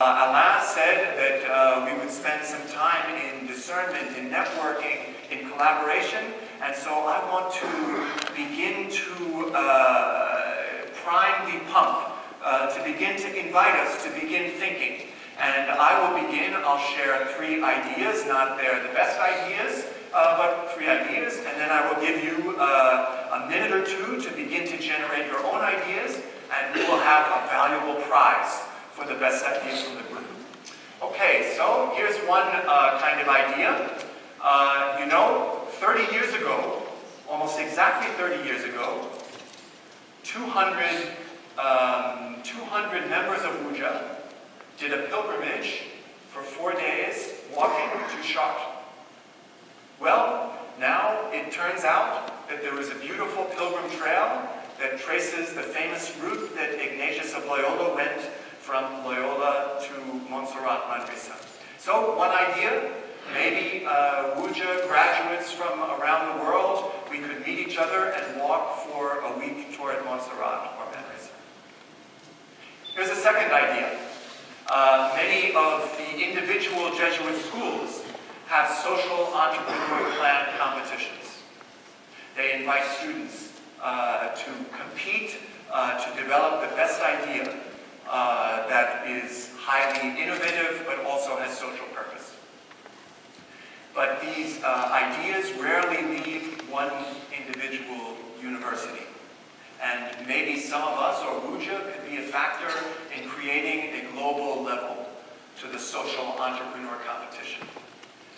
Alain said that we would spend some time in discernment, in networking, in collaboration, and so I want to begin to prime the pump, to begin to invite us to begin thinking. And I will begin, I'll share three ideas, not they're the best ideas, but three ideas, and then I will give you a minute or two to begin to generate your own ideas, and we will have a valuable prize for the best ideas from the group. Okay, so here's one kind of idea. You know, 30 years ago, almost exactly 30 years ago, 200 members of WUJA did a pilgrimage for 4 days walking to Chartres. Well, now it turns out that there is a beautiful pilgrim trail that traces the famous route that Ignatius of Loyola went from Loyola to Montserrat, Manresa. So one idea, maybe WUJA graduates from around the world, we could meet each other and walk for a week toward Montserrat or Manresa. Here's a second idea. Many of the individual Jesuit schools have social entrepreneurial plan competitions. They invite students to compete, to develop the best idea that is highly innovative but also has social purpose. But these ideas rarely leave one individual university. And maybe some of us, or WUJA, could be a factor in creating a global level to the social entrepreneur competition.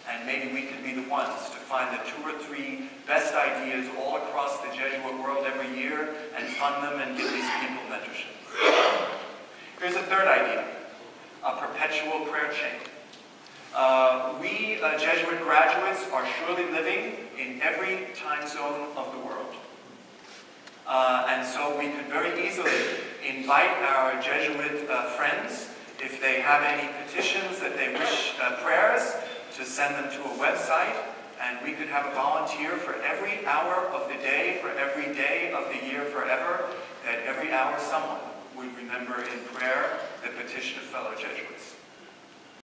And maybe we could be the ones to find the 2 or 3 best ideas all across the Jesuit world every year and fund them and give these people mentorship. Here's a third idea, a perpetual prayer chain. We Jesuit graduates are surely living in every time zone of the world. And so we could very easily invite our Jesuit friends, if they have any petitions that they wish prayers, to send them to a website, and we could have a volunteer for every hour of the day, for every day of the year forever, that every hour someone would remember in prayer the petition of fellow Jesuits.